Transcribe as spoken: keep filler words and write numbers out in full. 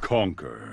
Conquer.